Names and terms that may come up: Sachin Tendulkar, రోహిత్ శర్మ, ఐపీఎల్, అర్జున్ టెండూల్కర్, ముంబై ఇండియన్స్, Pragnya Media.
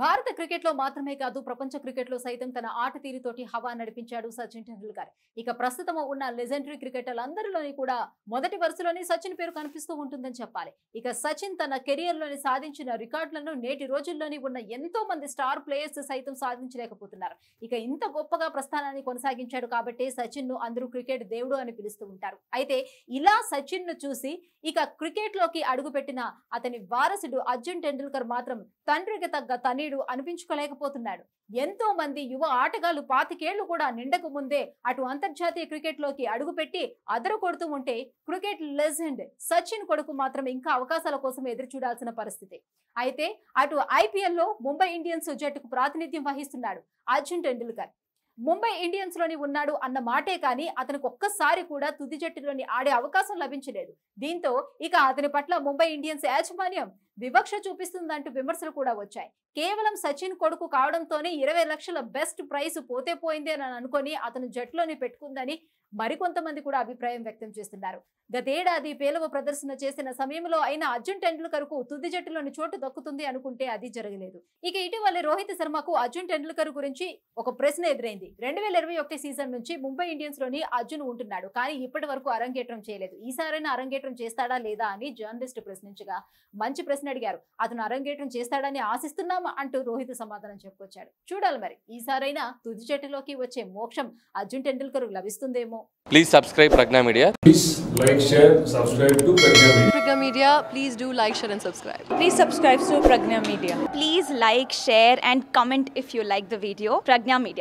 భారత క్రికెట్లో మాత్రమే కాదు ప్రపంచ క్రికెట్లో సైతం తన ఆట తీరుతోటి హవా నడిపించాడు సచిన్ టెండూల్కర్. ఇక ప్రస్తుతం ఉన్న లెజెండరీ క్రికెటర్లందరిలోని కూడా మొదటి వరుసలోనే సచిన్ పేరు కనిపిస్తూ ఉంటుందని చెప్పాలి. ఇక సచిన్ తన కెరియర్లోని సాధించిన రికార్డులను నేటి రోజుల్లోనే ఉన్న ఎంతో మంది స్టార్ ప్లేయర్స్ సైతం సాధించలేకపోతున్నారు. ఇక ఇంత గొప్పగా ప్రస్థానాన్ని కొనసాగించాడు కాబట్టి సచిన్ ను అందరూ క్రికెట్ దేవుడు అని పిలుస్తూ ఉంటారు. అయితే ఇలా సచిన్ ను చూసి ఇక క్రికెట్ లోకి అడుగుపెట్టిన అతని వారసుడు అర్జున్ టెండూల్కర్ మాత్రం తండ్రికి తగ్గ తనయుడు అనిపించుకోలేకపోతున్నాడు. ఎంతో మంది యువ ఆటగాళ్లు 25 ఏళ్లు కూడా నిండకు ముందే అటు అంతర్జాతీయ క్రికెట్ లోకి అడుగుపెట్టి అదరు కొడుతూ ఉంటే క్రికెట్ లెజెండ్ సచిన్ కొడుకు మాత్రం ఇంకా అవకాశాల కోసం ఎదురు చూడాల్సిన పరిస్థితి. అయితే అటు ఐపీఎల్ లో ముంబై ఇండియన్స్ జట్టుకు ప్రాతినిధ్యం వహిస్తున్నాడు అర్జున్ టెండూల్కర్. ముంబై ఇండియన్స్ లోని ఉన్నాడు అన్న మాటే కానీ అతనికి ఒక్కసారి కూడా తుది జట్టులోని ఆడే అవకాశం లభించలేదు. దీంతో ఇక అతని పట్ల ముంబై ఇండియన్స్ యాజమాన్యం వివక్ష చూపిస్తుందంటూ విమర్శలు కూడా వచ్చాయి. కేవలం సచిన్ కొడుకు కావడంతోనే 20 లక్షల బెస్ట్ ప్రైస్ పోతే పోయింది అని అనుకొని అతను జట్టులోనే పెట్టుకుందని మరికొంతమంది కూడా అభిప్రాయం వ్యక్తం చేస్తున్నారు. గతేడాది పేలవ ప్రదర్శన చేసిన సమయంలో అయిన అర్జున్ టెండూల్కర్ కు తుది జట్టులోని చోటు దక్కుతుంది అనుకుంటే అది జరగలేదు. ఇక ఇటీవల రోహిత్ శర్మకు అర్జున్ టెండూల్కర్ గురించి ఒక ప్రశ్న ఎదురైంది. 2021 సీజన్ నుంచి ముంబై ఇండియన్స్ లోని అర్జున్ ఉంటున్నాడు, కానీ ఇప్పటి వరకు అరంగేట్రం చేయలేదు. ఈసారైనా అరంగేట్రం చేస్తాడా లేదా అని జర్నలిస్ట్ ప్రశ్నించగా మంచి ప్రశ్న అడిగారు. అతను అరంగేట్రం చేస్తాడని ఆశిస్తున్నామా అంటూ రోహిత్ సమాధానం చెప్పుకొచ్చాడు. చూడాలి మరి ఈసారైనా తుది జట్టులోకి వచ్చే మోక్షం అర్జున్ టెండూల్కర్ లభిస్తుందేమో. Please subscribe Pragnya Media. Please like, share, subscribe to Pragnya Media. Pragnya Media, please do like, share and subscribe. Please subscribe to Pragnya Media. Please like, share and comment if you like the video. Pragnya Media.